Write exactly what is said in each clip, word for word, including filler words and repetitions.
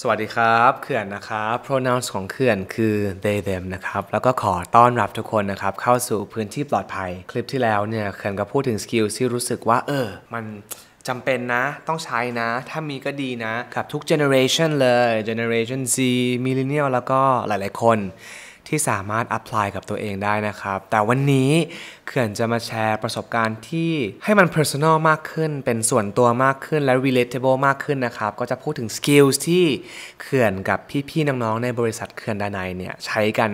สวัสดีครับเขื่อนนะครับ pronouns ของเขื่อนคือ they them นะครับแล้วก็ขอต้อนรับทุกคนนะครับเข้าสู่พื้นที่ปลอดภัยคลิปที่แล้วเนี่ยเขื่อนก็พูดถึงสกิลที่รู้สึกว่าเออมันจำเป็นนะต้องใช้นะถ้ามีก็ดีนะกับทุก generation เลย generation Z millennial แล้วก็หลายๆคนที่สามารถ apply กับตัวเองได้นะครับแต่วันนี้เขื่อนจะมาแชร์ประสบการณ์ที่ให้มัน personal มากขึ้นเป็นส่วนตัวมากขึ้นและ relatable มากขึ้นนะครับก็จะพูดถึง skills ที่เขื่อนกับพี่ๆน้องๆในบริษัทเขื่อนดานัยเนี่ยใช้กัน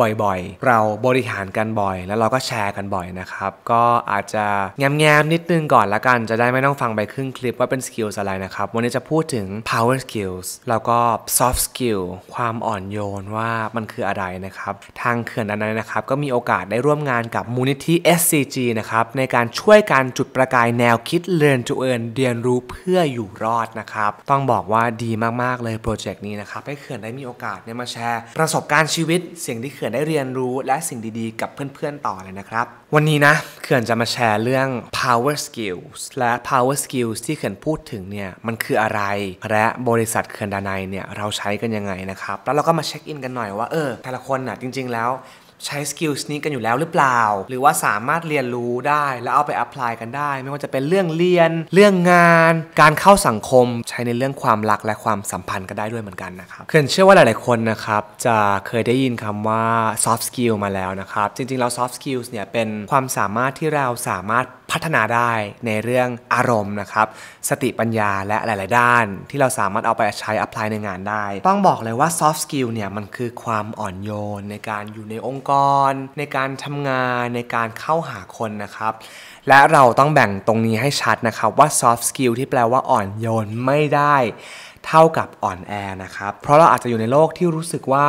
บ่อยๆเราบริหารกันบ่อยแล้วเราก็แชร์กันบ่อยนะครับก็อาจจะแง้มๆนิดนึงก่อนละกันจะได้ไม่ต้องฟังไปครึ่งคลิปว่าเป็น skills อะไรนะครับวันนี้จะพูดถึง power skills แล้วก็ soft skill ความอ่อนโยนว่ามันคืออะไรนะครับทางเขื่อนดานัยนะครับก็มีโอกาสได้ร่วมงานกับมูลนิธิที่ เอส ซี จี นะครับในการช่วยการจุดประกายแนวคิด Learntoearn เรียนรู้เพื่ออยู่รอดนะครับต้องบอกว่าดีมากๆเลยโปรเจกต์นี้นะครับให้เขื่อนได้มีโอกาสเนี่ยมาแชร์ประสบการณ์ชีวิตสิ่งที่เขื่อนได้เรียนรู้และสิ่งดีๆกับเพื่อนๆต่อเลยนะครับวันนี้นะเขื่อนจะมาแชร์เรื่อง power skills และ power skills ที่เขื่อนพูดถึงเนี่ยมันคืออะไรและบริษัทเขื่อนดานัยเนี่ยเราใช้กันยังไงนะครับแล้วเราก็มาเช็คอินกันหน่อยว่าเออแต่ละคนน่ะจริงๆแล้วใช้สกิลนี้กันอยู่แล้วหรือเปล่าหรือว่าสามารถเรียนรู้ได้แล้วเอาไปอัพพลายกันได้ไม่ว่าจะเป็นเรื่องเรียนเรื่องงานการเข้าสังคมใช้ในเรื่องความรักและความสัมพันธ์ก็ได้ด้วยเหมือนกันนะครับเขื่อนเชื่อว่าหลายๆคนนะครับจะเคยได้ยินคำว่า soft skill มาแล้วนะครับจริงๆแล้ว soft skills เนี่ยเป็นความสามารถที่เราสามารถพัฒนาได้ในเรื่องอารมณ์นะครับสติปัญญาและหลายๆด้านที่เราสามารถเอาไปใช้อัพพลายในงานได้ต้องบอกเลยว่า soft skill เนี่ยมันคือความอ่อนโยนในการอยู่ในองค์กรในการทำงานในการเข้าหาคนนะครับและเราต้องแบ่งตรงนี้ให้ชัดนะครับว่า soft skill ที่แปลว่าอ่อนโยนไม่ได้เท่ากับอ่อนแอนะครับเพราะเราอาจจะอยู่ในโลกที่รู้สึกว่า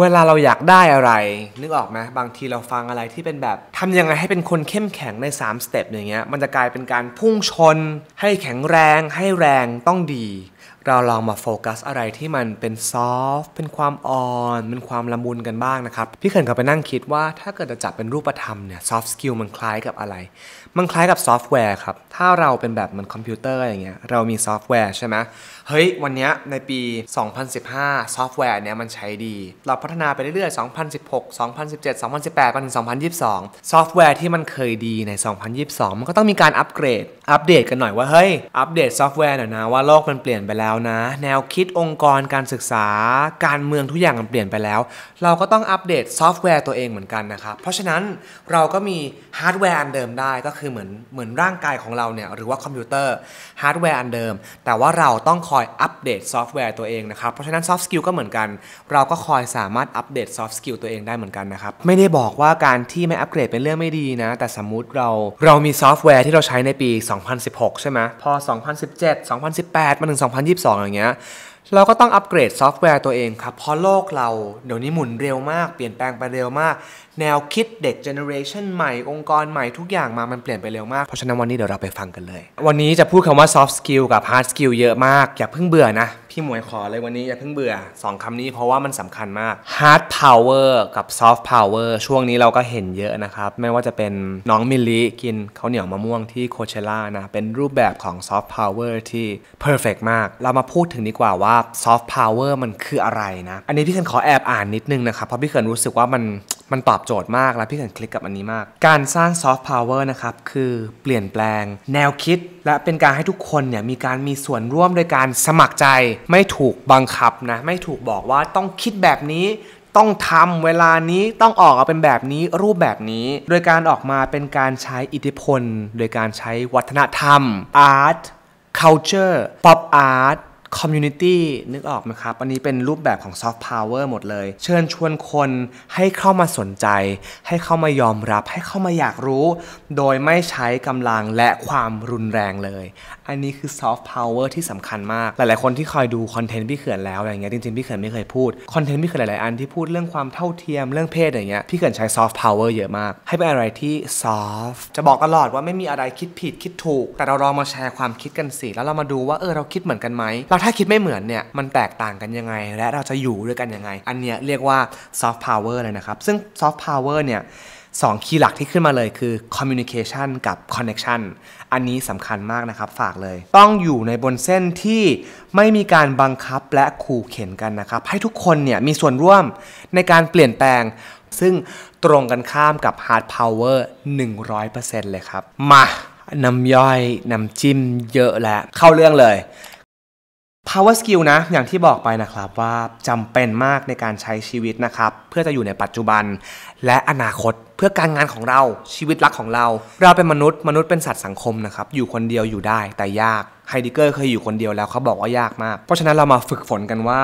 เวลาเราอยากได้อะไรนึกออกไหมบางทีเราฟังอะไรที่เป็นแบบทำยังไงให้เป็นคนเข้มแข็งในสามสเต็ปอย่างเงี้ยมันจะกลายเป็นการพุ่งชนให้แข็งแรงให้แรงต้องดีเราลองมาโฟกัสอะไรที่มันเป็นซอฟต์เป็นความอ่อนเป็นความละมุนกันบ้างนะครับพี่เขื่อนก็ไปนั่งคิดว่าถ้าเกิดจะจับเป็นรูปธรรมเนี่ยซอฟต์สกิลมันคล้ายกับอะไรมันคล้ายกับซอฟต์แวร์ครับถ้าเราเป็นแบบเหมือนคอมพิวเตอร์อย่างเงี้ยเรามีซอฟต์แวร์ใช่ไหมเฮ้ยวันนี้ในปีสองพันสิบห้าซอฟต์แวร์เนี่ยมันใช้ดีเราพัฒนาไปเรื่อยๆสองพันสิบหก สองพันสิบเจ็ด สองพันสิบแปดจนถึงสองพันยี่สิบสองซอฟต์แวร์ที่มันเคยดีในสองพันยี่สิบสองมันก็ต้องมีการอัปเกรดอัปเดตกันหน่อยว่าเฮ้ยอัปเดตซอฟต์แวร์หน่อยนะว่าโลกมันเปลี่ยนไปแล้วนะแนวคิดองค์กรการศึกษาการเมืองทุกอย่างมันเปลี่ยนไปแล้วเราก็ต้องอัปเดตซอฟต์แวร์ตัวเองเหมือนกันนะครับเพราะฉะนั้นเราก็มีฮาร์ดแวร์อันเดิมได้ก็คือเหมือนเหมือนร่างกายของเราเนี่ยหรือว่าคอมพิวเตอร์ฮาร์ดแวร์อันเดิมแต่ว่าเราต้องคอยอัปเดตซอฟต์แวร์ตัวเองนะครับเพราะฉะนั้นซอฟต์สกิลก็เหมือนกันเราก็คอยสามารถอัปเดตซอฟต์สกิลตัวเองได้เหมือนกันนะครับไม่ได้บอกว่าการที่ไม่อัปเกรดเป็นเรื่องไม่ดีนะแต่สมมุติเราเรามีซอฟต์แวร์ที่เราใช้ในปีสองพันสิบหกใช่ไหมพอสองพันสิบเจ็ด สองพันสิบแปดมาถึงสองพันยี่สิบสองอย่างเงี้ยเราก็ต้องอัปเกรดซอฟต์แวร์ตัวเองครับเพราะโลกเราเดี๋ยวนี้หมุนเร็วมากเปลี่ยนแปลงไปเร็วมากแนวคิดเด็กเจเนอเรชันใหม่องค์กรใหม่ทุกอย่างมามันเปลี่ยนไปเร็วมากเพราะฉะนั้นวันนี้เดี๋ยวเราไปฟังกันเลยวันนี้จะพูดคำว่า soft skill กับ hard skill เยอะมากอย่าเพิ่งเบื่อนะพี่หมวยขอเลยวันนี้อย่าเพิ่งเบื่อสองคำนี้เพราะว่ามันสำคัญมาก hard power กับ soft power ช่วงนี้เราก็เห็นเยอะนะครับไม่ว่าจะเป็นน้องมิลลิกินข้าวเหนียวมะม่วงที่โคเชล่านะเป็นรูปแบบของ soft power ที่ perfect มากเรามาพูดถึงดีกว่าว่า soft power มันคืออะไรนะอันนี้พี่เขื่อนขอแอบอ่านนิดนึงนะครับเพราะพี่เขื่อนรู้สึกว่ามันมันตอบโจทย์มากและพี่เขื่อนคลิกกับอันนี้มากการสร้างซอฟต์พาวเวอร์นะครับคือเปลี่ยนแปลงแนวคิดและเป็นการให้ทุกคนเนี่ยมีการมีส่วนร่วมโดยการสมัครใจไม่ถูกบังคับนะไม่ถูกบอกว่าต้องคิดแบบนี้ต้องทำเวลานี้ต้องออกมาเป็นแบบนี้รูปแบบนี้โดยการออกมาเป็นการใช้อิทธิพลโดยการใช้วัฒนธรรมอาร์ต culture pop art community นึกออกไหมครับอันนี้เป็นรูปแบบของ soft power หมดเลยเชิญชวนคนให้เข้ามาสนใจให้เข้ามายอมรับให้เข้ามาอยากรู้โดยไม่ใช้กำลังและความรุนแรงเลยอันนี้คือ soft power ที่สำคัญมากหลายๆคนที่คอยดูคอนเทนต์พี่เขื่อนแล้วอะไรเงี้ยจริงๆพี่เขื่อนไม่เคยพูดคอนเทนต์พี่เขื่อนหลายๆอันที่พูดเรื่องความเท่าเทียมเรื่องเพศอะไรเงี้ยพี่เขื่อนใช้ soft power เยอะมากให้เป็นอะไรที่ soft จะบอกตลอดว่าไม่มีอะไรคิดผิดคิดถูกแต่เราลองมาแชร์ความคิดกันสิแล้วเรามาดูว่าเออเราคิดเหมือนกันไหมเราถ้าคิดไม่เหมือนเนี่ยมันแตกต่างกันยังไงและเราจะอยู่ด้วยกันยังไงอันเนี้ยเรียกว่า soft power เลยนะครับซึ่ง soft power เนี่ยสองคีย์หลักที่ขึ้นมาเลยคือ communication กับ connection อั อันนี้สำคัญมากนะครับฝากเลยต้องอยู่ในบนเส้นที่ไม่มีการบังคับและขู่เข็นกันนะครับให้ทุกคนเนี่ยมีส่วนร่วมในการเปลี่ยนแปลงซึ่งตรงกันข้ามกับ Hard Power หนึ่งร้อยเปอร์เซ็นต์ เลยครับมาน้ำย่อยน้ำจิ้มเยอะแล้วเข้าเรื่องเลย Power Skill นะอย่างที่บอกไปนะครับว่าจำเป็นมากในการใช้ชีวิตนะครับเพื่อจะอยู่ในปัจจุบันและอนาคตเพื่อการงานของเราชีวิตรักของเราเราเป็นมนุษย์มนุษย์เป็นสัตว์สังคมนะครับอยู่คนเดียวอยู่ได้แต่ยากไฮเดเกอร์เคยอยู่คนเดียวแล้วเขาบอกว่ายากมากเพราะฉะนั้นเรามาฝึกฝนกันว่า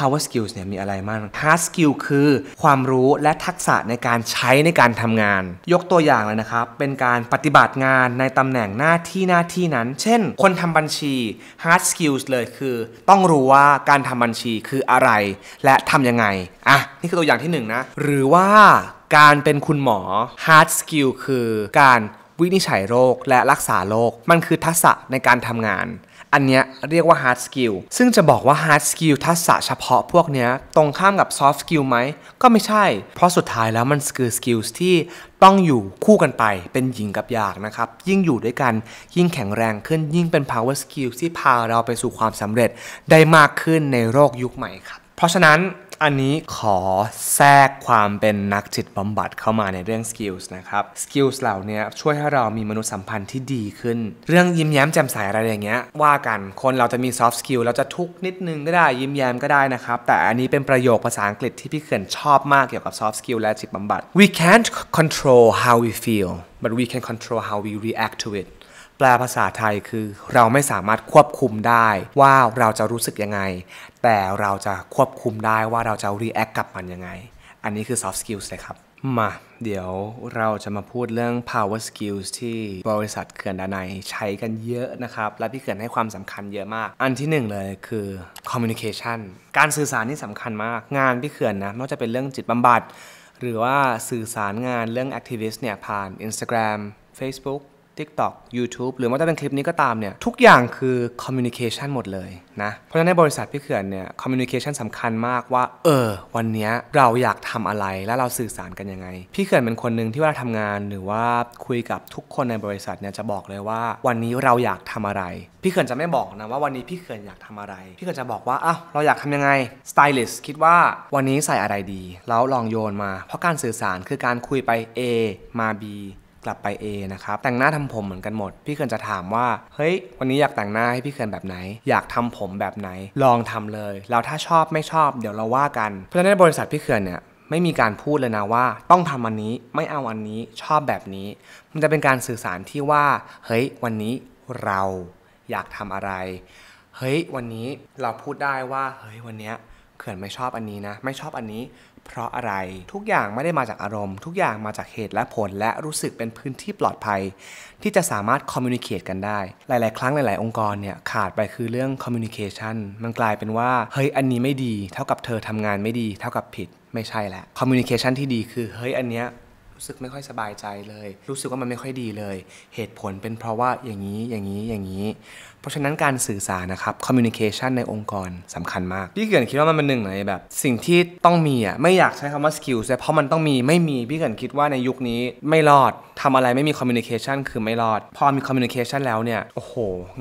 Power Skills เนี่ยมีอะไรมั่ง Hard Skill คือความรู้และทักษะในการใช้ในการทำงานยกตัวอย่างเลยนะครับเป็นการปฏิบัติงานในตำแหน่งหน้าที่หน้าที่นั้นเช่นคนทำบัญชี Hard Skills เลยคือต้องรู้ว่าการทำบัญชีคืออะไรและทำยังไงอ่ะนี่คือตัวอย่างที่หนึ่งนะหรือว่าการเป็นคุณหมอ Hard Skill คือการวินิจฉัยโรคและรักษาโรคมันคือทักษะในการทำงานอันเนี้ยเรียกว่า hard skill ซึ่งจะบอกว่า hard skill ทักษะเฉพาะพวกเนี้ยตรงข้ามกับ soft skill ไหมก็ไม่ใช่เพราะสุดท้ายแล้วมันคือ skills ที่ต้องอยู่คู่กันไปเป็นหญิงกับหยางนะครับยิ่งอยู่ด้วยกันยิ่งแข็งแรงขึ้นยิ่งเป็น power skill ที่พาเราไปสู่ความสำเร็จได้มากขึ้นในโลกยุคใหม่ครับเพราะฉะนั้นอันนี้ขอแทรกความเป็นนักจิตบำบัดเข้ามาในเรื่อง skills นะครับ skills เหล่านี้ช่วยให้เรามีมนุษยสัมพันธ์ที่ดีขึ้นเรื่องยิ้มแย้มแจ่มใสอะไรอย่างเงี้ยว่ากันคนเราจะมี soft skill เราจะทุกนิดนึงก็ได้ยิ้มแย้มก็ได้นะครับแต่อันนี้เป็นประโยคภาษาอังกฤษที่พี่เขื่อนชอบมากเกี่ยวกับ soft skill และจิตบำบัด we can't control how we feel but we can control how we react to itแปลภาษาไทยคือเราไม่สามารถควบคุมได้ว่าเราจะรู้สึกยังไงแต่เราจะควบคุมได้ว่าเราจะรีแอคกับมันยังไงอันนี้คือ soft skills เลยครับมาเดี๋ยวเราจะมาพูดเรื่อง power skills ที่บริษัทเขื่อนดนัยใช้กันเยอะนะครับและพี่เขื่อนให้ความสำคัญเยอะมากอันที่หนึ่งเลยคือ communication การสื่อสารนี่สำคัญมากงานพี่เขื่อนนะไม่ว่าจะเป็นเรื่องจิตบำบัดหรือว่าสื่อสารงานเรื่อง activist เนี่ยผ่าน Instagram Facebook TikTok YouTube หรือว่าจะเป็นคลิปนี้ก็ตามเนี่ยทุกอย่างคือ communication หมดเลยนะเพราะฉะนั้นในบริษัทพี่เขื่อนเนี่ย communication สำคัญมากว่าเออวันนี้เราอยากทำอะไรและเราสื่อสารกันยังไงพี่เขื่อนเป็นคนหนึ่งที่เวลาทำงานหรือว่าคุยกับทุกคนในบริษัทเนี่ยจะบอกเลยว่าวันนี้เราอยากทำอะไรพี่เขื่อนจะไม่บอกนะว่าวันนี้พี่เขื่อนอยากทำอะไรพี่เขื่อนจะบอกว่าอ้าวเราอยากทำยังไง stylist คิดว่าวันนี้ใส่อะไรดีแล้วลองโยนมาเพราะการสื่อสารคือการคุยไป A มา Bกลับไป A นะครับแต่งหน้าทำผมเหมือนกันหมดพี่เขื่อนจะถามว่าเฮ้ยวันนี้อยากแต่งหน้าให้พี่เขื่อนแบบไหนอยากทำผมแบบไหนลองทำเลยแล้วถ้าชอบไม่ชอบเดี๋ยวเราว่ากันเพราะฉะนั้นบริษัทพี่เขื่อนเนี่ยไม่มีการพูดเลยนะว่าต้องทำอันนี้ไม่เอาอันนี้ชอบแบบนี้มันจะเป็นการสื่อสารที่ว่าเฮ้ยวันนี้เราอยากทำอะไรเฮ้ยวันนี้เราพูดได้ว่าเฮ้ยวันนี้เขื่อนไม่ชอบอันนี้นะไม่ชอบอันนี้เพราะอะไรทุกอย่างไม่ได้มาจากอารมณ์ทุกอย่างมาจากเหตุและผลและรู้สึกเป็นพื้นที่ปลอดภัยที่จะสามารถคอมมิวนิเคตกันได้หลายๆครั้งหลายๆองค์กรเนี่ยขาดไปคือเรื่องคอมมิวนิเคชันมันกลายเป็นว่าเฮ้ยอันนี้ไม่ดีเท่ากับเธอทำงานไม่ดีเท่ากับผิดไม่ใช่แหละคอมมิวนิเคชันที่ดีคือเฮ้ยอันเนี้ยรู้สึกไม่ค่อยสบายใจเลยรู้สึกว่ามันไม่ค่อยดีเลยเหตุผลเป็นเพราะว่าอย่างนี้อย่างนี้อย่างนี้เพราะฉะนั้นการสื่อสารนะครับคอมมิวนิเคชันในองค์กรสำคัญมากพี่เขื่อนคิดว่ามันเป็นหนึ่งในแบบสิ่งที่ต้องมีอ่ะไม่อยากใช้คำว่าสกิลส์เพราะมันต้องมีไม่มีพี่เขื่อนคิดว่าในยุคนี้ไม่รอดทำอะไรไม่มีคอมมิวนิเคชันคือไม่รอดพอมีคอมมิวนิเคชันแล้วเนี่ยโอ้โห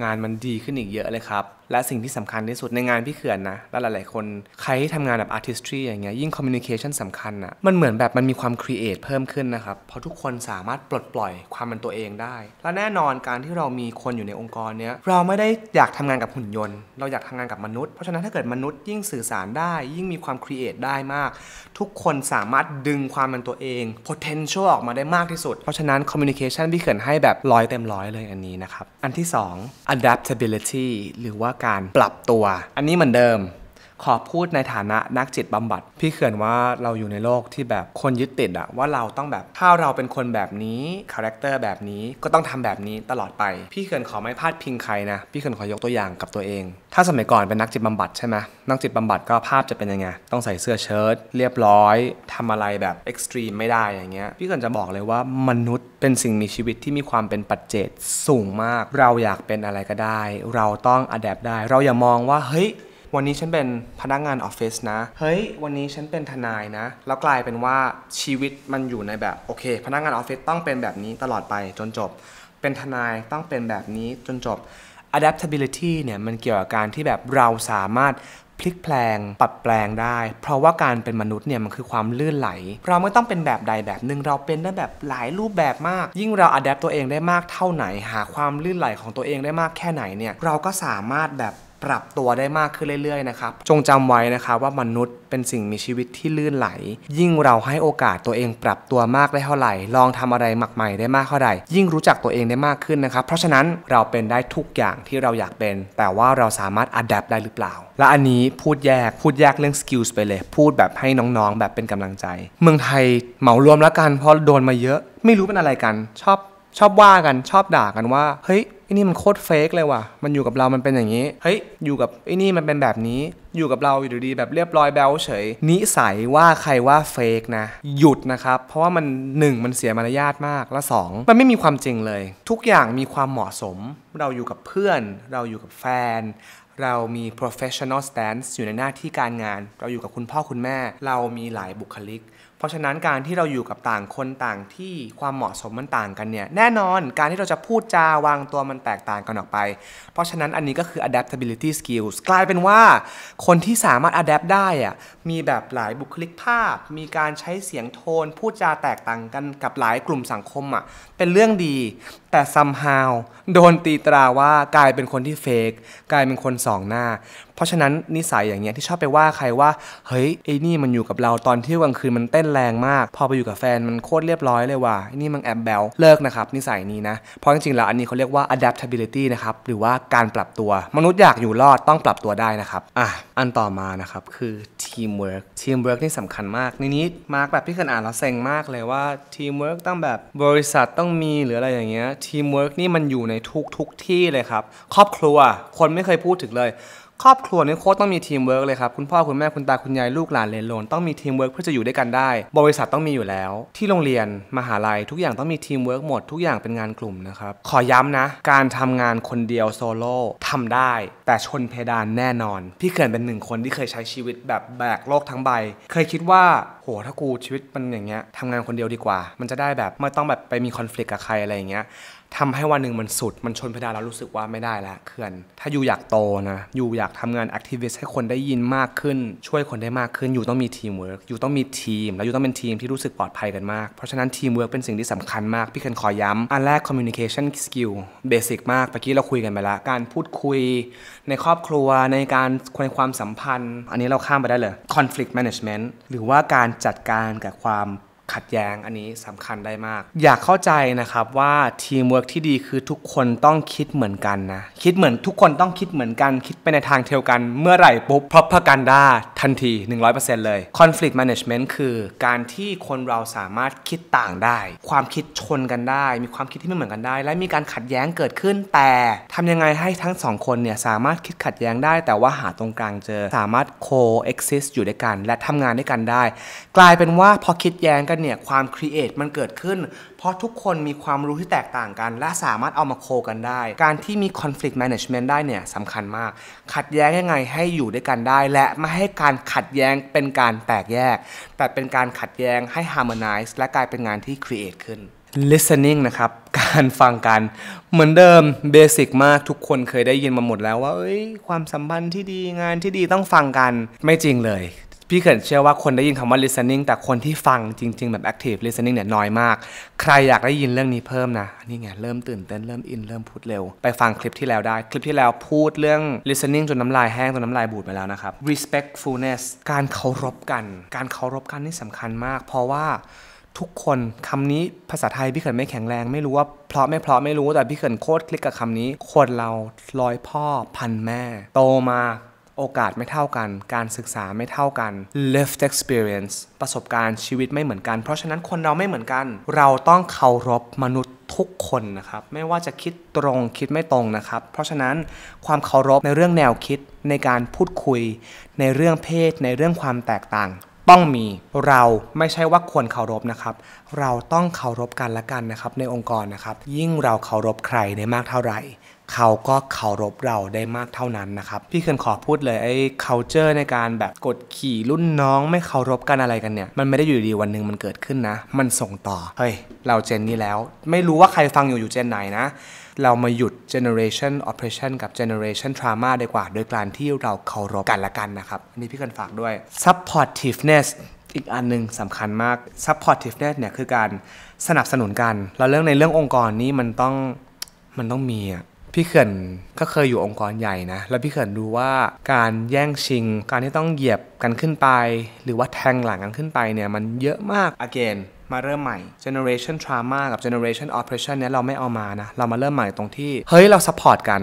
งานมันดีขึ้นอีกเยอะเลยครับและสิ่งที่สำคัญที่สุดในงานพี่เขื่อนนะและหลายๆคนใครที่ทำงานแบบ artistry อย่างเงี้ยยิ่ง communication สำคัญอะมันเหมือนแบบมันมีความ create เพิ่มขึ้นนะครับเพราะทุกคนสามารถปลดปล่อยความเป็นตัวเองได้และแน่นอนการที่เรามีคนอยู่ในองค์กรเนี้ยเราไม่ได้อยากทำงานกับหุ่นยนต์เราอยากทำงานกับมนุษย์เพราะฉะนั้นถ้าเกิดมนุษย์ยิ่งสื่อสารได้ยิ่งมีความ create ได้มากทุกคนสามารถดึงความเป็นตัวเอง potential ออกมาได้มากที่สุดเพราะฉะนั้น communication พี่เขื่อนให้แบบร้อยเต็มร้อยเลยอันนี้นะครับอันที่สอง adaptability หรือว่าการปรับตัวอันนี้เหมือนเดิมขอพูดในฐานะนักจิตบำบัดพี่เขื่อนว่าเราอยู่ในโลกที่แบบคนยึดติดอะว่าเราต้องแบบถ้าเราเป็นคนแบบนี้คาแรคเตอร์แบบนี้ก็ต้องทำแบบนี้ตลอดไปพี่เขื่อนขอไม่พลาดพิงใครนะพี่เขื่อนขอยกตัวอย่างกับตัวเองถ้าสมัยก่อนเป็นนักจิตบำบัดใช่ไหมนักจิตบำบัดก็ภาพจะเป็นยังไงต้องใส่เสื้อเชิ้ตเรียบร้อยทำอะไรแบบเอ็กซ์ตรีมไม่ได้อย่างเงี้ยพี่เขื่อนจะบอกเลยว่ามนุษย์เป็นสิ่งมีชีวิตที่มีความเป็นปัจเจกสูงมากเราอยากเป็นอะไรก็ได้เราต้องอัดแอปได้เราอย่ามองว่าเฮ้ยวันนี้ฉันเป็นพนักงานออฟฟิศนะเฮ้ยวันนี้ฉันเป็นทนายนะแล้วกลายเป็นว่าชีวิตมันอยู่ในแบบโอเคพนักงานออฟฟิศต้องเป็นแบบนี้ตลอดไปจนจบ เป็นทนายต้องเป็นแบบนี้จนจบ adaptability เนี่ยมันเกี่ยวกับการที่แบบเราสามารถพลิกแปลงปรับแปลงได้เพราะว่าการเป็นมนุษย์เนี่ยมันคือความลื่นไหลเราไม่ต้องเป็นแบบใดแบบหนึ่งเราเป็นได้แบบหลายรูปแบบมากยิ่งเราอัดแอปตัวเองได้มากเท่าไหนหาความลื่นไหลของตัวเองได้มากแค่ไหนเนี่ยเราก็สามารถแบบปรับตัวได้มากขึ้นเรื่อยๆนะครับจงจำไว้นะคะว่ามนุษย์เป็นสิ่งมีชีวิตที่ลื่นไหลยิ่งเราให้โอกาสตัวเองปรับตัวมากได้เท่าไหร่ลองทำอะไรใหม่ๆได้มากเท่าไหร่ยิ่งรู้จักตัวเองได้มากขึ้นนะครับเพราะฉะนั้นเราเป็นได้ทุกอย่างที่เราอยากเป็นแต่ว่าเราสามารถอัดแอปได้หรือเปล่าและอันนี้พูดแยกพูดแยกเรื่องสกิลส์ไปเลยพูดแบบให้น้องๆแบบเป็นกำลังใจเมืองไทยเหมารวมแล้วกันเพราะโดนมาเยอะไม่รู้เป็นอะไรกันชอบชอบว่ากันชอบด่ากันว่าเฮ้ยไอ้นี่มันโคตรเฟกเลยว่ะมันอยู่กับเรามันเป็นอย่างนี้เฮ้ยอยู่กับไอ้นี่มันเป็นแบบนี้อยู่กับเราอยู่ดีแบบเรียบร้อยแบลเฉยนิสัยว่าใครว่าเฟกนะหยุดนะครับเพราะว่ามันหนึ่งมันเสียมารยาทมากและสองมันไม่มีความจริงเลยทุกอย่างมีความเหมาะสมเราอยู่กับเพื่อนเราอยู่กับแฟนเรามี professional stance อยู่ในหน้าที่การงานเราอยู่กับคุณพ่อคุณแม่เรามีหลายบุคลิกเพราะฉะนั้นการที่เราอยู่กับต่างคนต่างที่ความเหมาะสมมันต่างกันเนี่ยแน่นอนการที่เราจะพูดจาวางตัวมันแตกต่างกันออกไปเพราะฉะนั้นอันนี้ก็คือ adaptability skills กลายเป็นว่าคนที่สามารถ adapt ได้อะมีแบบหลายบุคลิกภาพมีการใช้เสียงโทนพูดจาแตกต่างกันกับหลายกลุ่มสังคมอะเป็นเรื่องดีแต่ somehow โดนตีตราว่ากลายเป็นคนที่ fake กลายเป็นคนสองหน้าเพราะฉะนั้นนิสัยอย่างเงี้ยที่ชอบไปว่าใครว่าเฮ้ยไอ้นี่มันอยู่กับเราตอนเที่ยวกลางคืนมันเต้นแรงมากพอไปอยู่กับแฟนมันโคตรเรียบร้อยเลยว่ะไอ้นี่มันแอบแบลเลิกนะครับนิสัยนี้นะเพราะจริงๆแล้วอันนี้เขาเรียกว่า adaptability นะครับหรือว่าการปรับตัวมนุษย์อยากอยู่รอดต้องปรับตัวได้นะครับอ่ะอันต่อมานะครับคือ teamwork teamwork นี่สำคัญมากในนี้มาร์กแบบพี่เคยอ่านแล้วเซ็งมากเลยว่า teamwork ต้องแบบบริษัทต้องมีหรืออะไรอย่างเงี้ย teamwork นี่มันอยู่ในทุกๆที่เลยครับครอบครัวคนไม่เคยพูดถึงเลยครอบครัวนี่โค้ชต้องมีทีมเวิร์กเลยครับคุณพ่อคุณแม่คุณตาคุณยายลูกหลานเลนโลนต้องมีทีมเวิร์กเพื่อจะอยู่ด้วยกันได้บริษัทต้องมีอยู่แล้วที่โรงเรียนมหาลัยทุกอย่างต้องมีทีมเวิร์กหมดทุกอย่างเป็นงานกลุ่มนะครับขอย้ำนะการทำงานคนเดียวโซโล่ทำได้แต่ชนเพดานแน่นอนพี่เขื่อนเป็นหนึ่งคนที่เคยใช้ชีวิตแบบแบกโลกทั้งใบเคยคิดว่าโหถ้ากูชีวิตมันอย่างเงี้ยทำงานคนเดียวดีกว่ามันจะได้แบบไม่ต้องแบบไปมีคอนฟลิกต์กับใครอะไรอย่างเงี้ยทำให้วันหนึ่งมันสุดมันชนเพดานแล้วรู้สึกว่าไม่ได้แล้วเขื่อนถ้าอยู่อยากโตนะอยู่อยากทำงานแอคทิวิสต์ให้คนได้ยินมากขึ้นช่วยคนได้มากขึ้นอยู่ต้องมีทีมเวิร์กอยู่ต้องมีทีมแล้วอยู่ต้องเป็นทีมที่รู้สึกปลอดภัยกันมากเพราะฉะนั้นทีมเวิร์กเป็นสิ่งที่สำคัญมากพี่เคนขอย้ำอันแรก communication skill เบสิกมากเมื่อกี้เราคุยกันไปแล้วการพูดคุยในครอบครัวในการในความสัมพันธ์อันนี้เราข้ามไปได้เลย conflict management หรือว่าการจัดการกับความขัดแย้งอันนี้สำคัญได้มากอยากเข้าใจนะครับว่าทีมเวิร์กที่ดีคือทุกคนต้องคิดเหมือนกันนะคิดเหมือนทุกคนต้องคิดเหมือนกันคิดไปในทางเดียวกันเมื่อไหร่ปุ๊บพร็อพพากันดาทันที หนึ่งร้อยเปอร์เซ็นต์ เลย Conflict Management คือการที่คนเราสามารถคิดต่างได้ความคิดชนกันได้มีความคิดที่ไม่เหมือนกันได้และมีการขัดแย้งเกิดขึ้นแต่ทำยังไงให้ทั้งสองคนเนี่ยสามารถคิดขัดแย้งได้แต่ว่าหาตรงกลางเจอสามารถ co-exist อยู่ด้วยกันและทำงานด้วยกันได้กลายเป็นว่าพอคิดแย้งกันเนี่ยความครีเอทมันเกิดขึ้นเพราะทุกคนมีความรู้ที่แตกต่างกันและสามารถเอามาโคกันได้การที่มี Conflict Management ได้เนี่ยสำคัญมากขัดแย้งยังไงให้อยู่ด้วยกันได้และไม่ให้การขัดแย้งเป็นการแตกแยกแต่เป็นการขัดแย้งให้ harmonize และกลายเป็นงานที่ create ขึ้น listening นะครับการฟังกันเหมือนเดิมเบสิกมากทุกคนเคยได้ยินมาหมดแล้วว่าเอ้ยความสัมพันธ์ที่ดีงานที่ดีต้องฟังกันไม่จริงเลยพี่เขื่อนเชื่อว่าคนได้ยินคำว่า listening แต่คนที่ฟังจริงๆแบบ active listening เนี่ยน้อยมากใครอยากได้ยินเรื่องนี้เพิ่มนะนี่ไงเริ่มตื่นเต้นเริ่มอินเริ่มพูดเร็วไปฟังคลิปที่แล้วได้คลิปที่แล้วพูดเรื่อง listening จนน้ำลายแห้งจนน้ำลายบูดไปแล้วนะครับ respectfulness การเคารพกันการเคารพกันนี่สำคัญมากเพราะว่าทุกคนคำนี้ภาษาไทยพี่เขื่อนไม่แข็งแรงไม่รู้ว่าเพราะไม่เพราะไม่รู้แต่พี่เขื่อนโคตรคลิกกับคำนี้คนเราร้อยพ่อพันแม่โตมาโอกาสไม่เท่ากันการศึกษาไม่เท่ากัน lived experience ประสบการณ์ชีวิตไม่เหมือนกันเพราะฉะนั้นคนเราไม่เหมือนกันเราต้องเคารพมนุษย์ทุกคนนะครับไม่ว่าจะคิดตรงคิดไม่ตรงนะครับเพราะฉะนั้นความเคารพในเรื่องแนวคิดในการพูดคุยในเรื่องเพศในเรื่องความแตกต่างต้องมีเราไม่ใช่ว่าควรเคารพนะครับเราต้องเคารพกันและกันนะครับในองค์กรนะครับยิ่งเราเคารพใครได้มากเท่าไหร่ เขาก็เคารพเราได้มากเท่านั้นนะครับพี่เคนขอพูดเลยไอ้ คัลเจอร์ ในการแบบกดขี่รุ่นน้องไม่เคารพกันอะไรกันเนี่ยมันไม่ได้อยู่ดีวันหนึ่งมันเกิดขึ้นนะมันส่งต่อเฮ้ยเราเจนนี้แล้วไม่รู้ว่าใครฟังอยู่อยู่เจนไหนนะเรามาหยุด generation oppression กับ generation trauma ดีกว่าโดยการที่เราเคารพกันละกันนะครับอันนี้พี่เคนฝากด้วย ซัพพอร์ตทิฟเนส อีกอันนึงสำคัญมาก ซัพพอร์ตทิฟเนส เนี่ยคือการสนับสนุนกันแล้วเรื่องในเรื่ององค์กรนี้มันต้องมันต้องมีอ่ะพี่เขื่อนก็เคยอยู่องค์กรใหญ่นะแล้วพี่เขื่อนดูว่าการแย่งชิงการที่ต้องเหยียบกันขึ้นไปหรือว่าแทงหลังกันขึ้นไปเนี่ยมันเยอะมาก again มาเริ่มใหม่ generation trauma กับ generation oppression เนี่ยเราไม่เอามานะเรามาเริ่มใหม่ตรงที่เฮ้ยเรา ซัพพอร์ต กั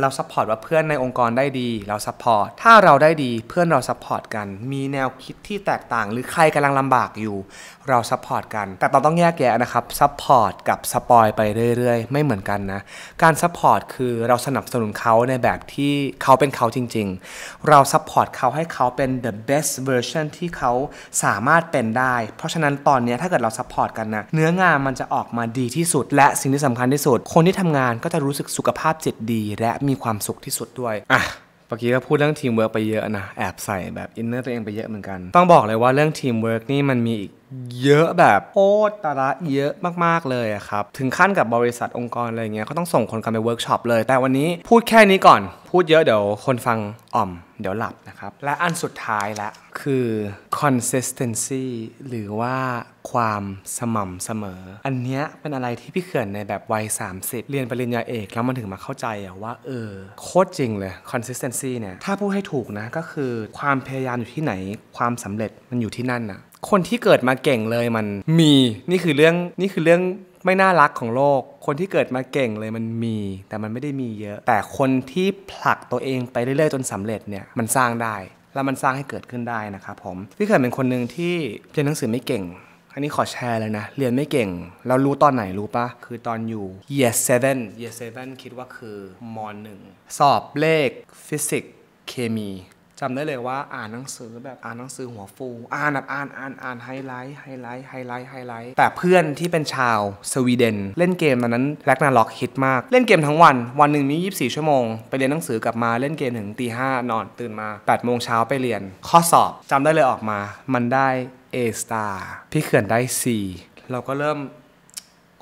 นเรา ซัพพอร์ต ว่าเพื่อนในองค์กรได้ดีเรา ซัพพอร์ต ถ้าเราได้ดีเพื่อนเรา ซัพพอร์ต กันมีแนวคิดที่แตกต่างหรือใครกำลังลำบากอยู่เรา ซัพพอร์ต กันแต่เราต้องแยกแยะนะครับ ซัพพอร์ต กับ สปอยล์ ไปเรื่อยๆไม่เหมือนกันนะการ ซัพพอร์ต คือเราสนับสนุนเขาในแบบที่เขาเป็นเขาจริงๆเรา ซัพพอร์ต เขาให้เขาเป็น เดอะเบสต์เวอร์ชัน ที่เขาสามารถเป็นได้เพราะฉะนั้นตอนนี้ถ้าเกิดเรา ซัพพอร์ต กันนะเนื้องานมันจะออกมาดีที่สุดและสิ่งที่สำคัญที่สุดคนที่ทำงานก็จะรู้สึกสุขภาพจิตดีและมีความสุขที่สุดด้วยอ่ะเมื่อกี้ก็พูดเรื่องทีมเวิร์กไปเยอะนะแอบใส่แบบอินเนอร์ตัวเองไปเยอะเหมือนกันต้องบอกเลยว่าเรื่องทีมเวิร์กนี่มันมีอีกเยอะแบบโอ้ตาละเยอะมากๆเลยครับถึงขั้นกับบริษัทองค์กรอะไรเงี้ยเขาต้องส่งคนกันไปเวิร์กช็อปเลยแต่วันนี้พูดแค่นี้ก่อนพูดเยอะเดี๋ยวคนฟังอ่อมเดี๋ยวหลับนะครับและอันสุดท้ายละคือ คอนซิสเทนซี หรือว่าความสม่ำเสมออันเนี้ยเป็นอะไรที่พี่เขื่อนในแบบวัยสามสิบเรียนปริญญาเอกแล้วมันถึงมาเข้าใจอะว่าเออโคตรจริงเลย คอนซิสเทนซี เนี่ยถ้าพูดให้ถูกนะก็คือความพยายามอยู่ที่ไหนความสำเร็จมันอยู่ที่นั่นนะคนที่เกิดมาเก่งเลยมันมีนี่คือเรื่องนี่คือเรื่องไม่น่ารักของโลกคนที่เกิดมาเก่งเลยมันมีแต่มันไม่ได้มีเยอะแต่คนที่ผลักตัวเองไปเรื่อยๆจนสำเร็จเนี่ยมันสร้างได้แล้วมันสร้างให้เกิดขึ้นได้นะครับผมพี่เขื่อนเป็นคนหนึ่งที่เรียนหนังสือไม่เก่งอันนี้ขอแชร์เลยนะเรียนไม่เก่งแล้วรู้ตอนไหนรู้ปะคือตอนอยู่ เยียร์เซเว่น เยียร์เซเว่น คิดว่าคือมอหนึ่งสอบเลขฟิสิกส์เคมีจำได้เลยว่าอ่านหนังสือแบบอ่านหนังสือหัวฟูอ่านแบบอ่านอ่านอ่านไฮไลท์ไฮไลท์ไฮไลท์ไฮไลท์แต่เพื่อนที่เป็นชาวสวีเดนเล่นเกมตอนนั้นแร็กนาร็อกฮิตมากเล่นเกมทั้งวันวันหนึ่งมียี่สิบสี่ชั่วโมงไปเรียนหนังสือกลับมาเล่นเกมถึงตีห้านอนตื่นมาแปดโมงเช้าไปเรียนข้อสอบจำได้เลยออกมามันได้ เอ สตาร์ พี่เขื่อนได้ ซี เราก็เริ่ม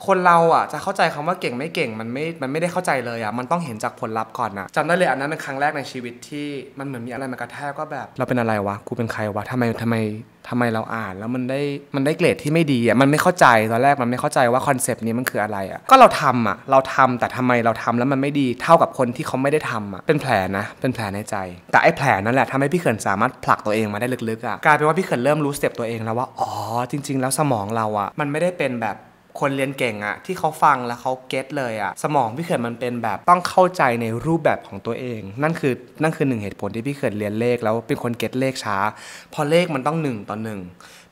คนเราอ่ะจะเข้าใจคำว่าเก่งไม่เก่งมันไม่มันไม่ได้เข้าใจเลยอ่ะมันต้องเห็นจากผลลัพธ์ก่อนนะจำได้เลยอันนั้นเป็นครั้งแรกในชีวิตที่มันเหมือนมีอะไรมากระแทกก็แบบเราเป็นอะไรวะกูเป็นใครวะทำไมทำไมทำไมเราอ่านแล้วมันได้มันได้เกรดที่ไม่ดีอ่ะมันไม่เข้าใจตอนแรกมันไม่เข้าใจว่าคอนเซปต์นี้มันคืออะไรอ่ะก็เราทำอ่ะเราทำแต่ทำไมเราทำแล้วมันไม่ดีเท่ากับคนที่เขาไม่ได้ทำอ่ะเป็นแผลนะเป็นแผลในใจแต่ไอ้แผลนั่นแหละทำให้พี่เขื่อนสามารถผลักตัวเองมาได้ลึกๆอ่ะกลายเป็นว่าพี่เขื่อนเริ่มรู้สเต็ปตัวเองแล้วว่าอ๋อจริงๆแล้วสมองเราอ่ะมันไม่ได้เป็นแบบคนเรียนเก่งอะที่เขาฟังแล้วเขาเก็ตเลยอะสมองพี่เขื่อนมันเป็นแบบต้องเข้าใจในรูปแบบของตัวเองนั่นคือนั่นคือหนึ่งเหตุผลที่พี่เขื่อนเรียนเลขแล้วเป็นคนเก็ตเลขช้าพอเลขมันต้องหนึ่งต่อหนึ่ง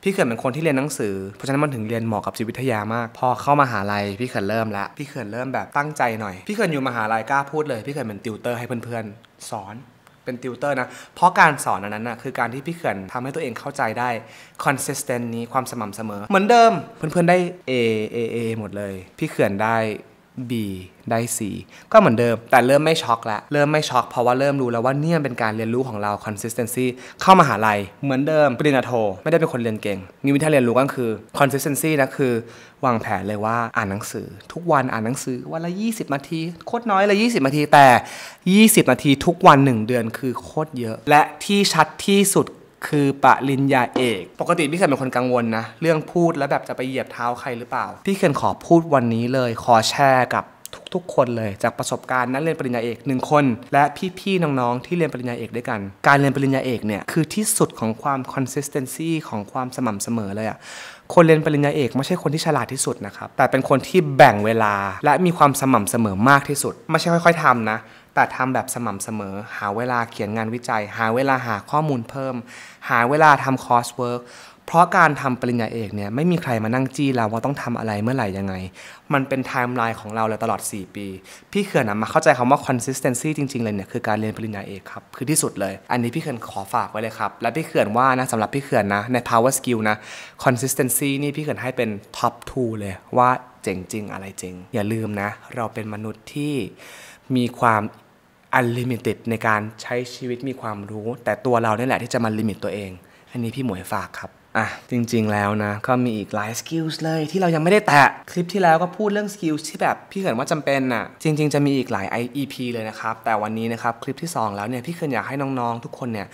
พี่เขื่อนเป็นคนที่เรียนหนังสือเพราะฉะนั้นมันถึงเรียนเหมาะกับจิตวิทยามากพอเข้ามหาลัยพี่เขื่อนเริ่มละพี่เขื่อนเริ่มแบบตั้งใจหน่อยพี่เขื่อนอยู่มหาลัยกล้าพูดเลยพี่เขื่อนเป็นติวเตอร์ให้เพื่อนๆสอนเป็นติวเตอร์นะเพราะการสอนนั้นนะคือการที่พี่เขื่อนทำให้ตัวเองเข้าใจได้ คอนซิสเทนต์ นี้ความสม่ำเสมอเหมือนเดิมเพื่อนๆได้ A A A หมดเลยพี่เขื่อนได้ บี ได้ C ก็เหมือนเดิมแต่เริ่มไม่ช็อกละเริ่มไม่ช็อกเพราะว่าเริ่มรู้แล้วว่าเนี่ยเป็นการเรียนรู้ของเรา คอนซิสเทนซี เข้ามหาลัยเหมือนเดิมปริญญาโทไม่ได้เป็นคนเรียนเก่งมีวิธีเรียนรู้ก็คือ คอนซิสเทนซี นะคือวางแผนเลยว่าอ่านหนังสือทุกวันอ่านหนังสือวันละยี่สิบนาทีโคตรน้อยเลยยี่สิบนาทีแต่ยี่สิบนาทีทุกวันหนึ่งเดือนคือโคตรเยอะและที่ชัดที่สุดคือปริญญาเอกปกติพี่เขื่อนเป็นคนกังวลนะเรื่องพูดแล้วแบบจะไปเหยียบเท้าใครหรือเปล่าพี่เขื่อนขอพูดวันนี้เลยขอแชร์กับทุกๆคนเลยจากประสบการณ์นั้นเรียนปริญญาเอกหนึ่งคนและพี่ๆน้องๆที่เรียนปริญญาเอกด้วยกันการเรียนปริญญาเอกเนี่ยคือที่สุดของความ คอนซิสเทนซี ของความสม่ำเสมอเลยอะคนเรียนปริญญาเอกไม่ใช่คนที่ฉลาดที่สุดนะครับแต่เป็นคนที่แบ่งเวลาและมีความสม่ำเสมอมากที่สุดไม่ใช่ค่อยๆทำนะแต่ทำแบบสม่ำเสมอหาเวลาเขียนงานวิจัยหาเวลาหาข้อมูลเพิ่มหาเวลาทำคอร์สเวิร์กเพราะการทำปริญญาเอกเนี่ยไม่มีใครมานั่งจี้เราว่าต้องทำอะไรเมื่อไหร่ยังไงมันเป็นไทม์ไลน์ของเราเลยตลอดสี่ปีพี่เขื่อนนะมาเข้าใจคำว่า คอนซิสเทนซี จริงๆเลยเนี่ยคือการเรียนปริญญาเอกครับคือที่สุดเลยอันนี้พี่เขื่อนขอฝากไว้เลยครับและพี่เขื่อนว่านะสำหรับพี่เขื่อนนะใน พาวเวอร์สกิล นะ คอนซิสเทนซี นี่พี่เขื่อนให้เป็น ท็อปทู เลยว่าเจ๋งจริงอะไรจริงอย่าลืมนะเราเป็นมนุษย์ที่ มีความอันลิมิเต็ดในการใช้ชีวิตมีความรู้แต่ตัวเราเนี่ยแหละที่จะมาลิมิตตัวเองอันนี้พี่หมวยฝากครับอ่ะจริงๆแล้วนะก็มีอีกหลายสกิลส์เลยที่เรายังไม่ได้แตะคลิปที่แล้วก็พูดเรื่องสกิลส์ที่แบบพี่เขินว่าจำเป็นน่ะจริงๆจะมีอีกหลาย อี พี เลยนะครับแต่วันนี้นะครับคลิปที่สองแล้วเนี่ยพี่เขินอยากให้น้องๆทุกคนเนี่ย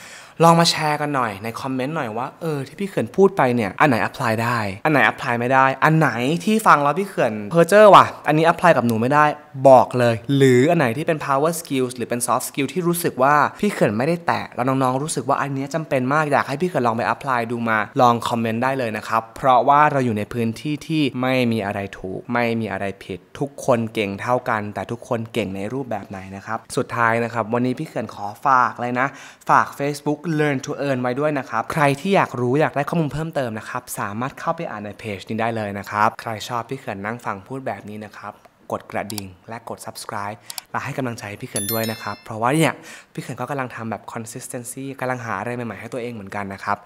ลองมาแชร์กันหน่อยในคอมเมนต์หน่อยว่าเออที่พี่เขินพูดไปเนี่ยอันไหน apply ได้อันไหน apply ไม่ได้อันไหนที่ฟังแล้วพี่เขินเพอร์เจอร์ว่ะอันนี้ apply กับหนูไม่ได้บอกเลยหรืออันไหนที่เป็น power skills หรือเป็น soft skill ที่รู้สึกว่าพี่เขินไม่ได้แตะแล้วน้องๆรู้สึกว่าอันนี้จำเป็นมากอยากให้พี่เขินลองไป apply ดูมาลองคอมเมนต์ได้เลยนะครับเพราะว่าเราอยู่ในพื้นที่ที่ไม่มีอะไรถูกไม่มีอะไรผิดทุกคนเก่งเท่ากันแต่ทุกคนเก่งในรูปแบบไหนนะครับสุดท้ายนะครับวันนี้พี่เขินขอฝากเลยนะฝาก Facebook Learn to Earn ไว้ด้วยนะครับใครที่อยากรู้อยากได้ข้อมูลเพิ่มเติมนะครับสามารถเข้าไปอ่านในเพจนี้ได้เลยนะครับใครชอบพี่เขินนั่งฟังพูดแบบนี้นะครับกดกระดิ่งและกด ซับสไครบ์ และให้กำลังใจพี่เขินด้วยนะครับเพราะว่าเนี่ยพี่เขินก็กำลังทำแบบ คอนซิสเทนซี กำลังหาอะไรใหม่ๆให้ตัวเองเหมือนกันนะครับ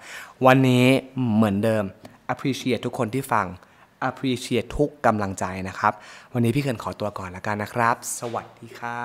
วันนี้เหมือนเดิม appreciate ทุกคนที่ฟัง appreciate ทุกกำลังใจนะครับวันนี้พี่เขินขอตัวก่อนแล้วกันนะครับสวัสดีค่ะ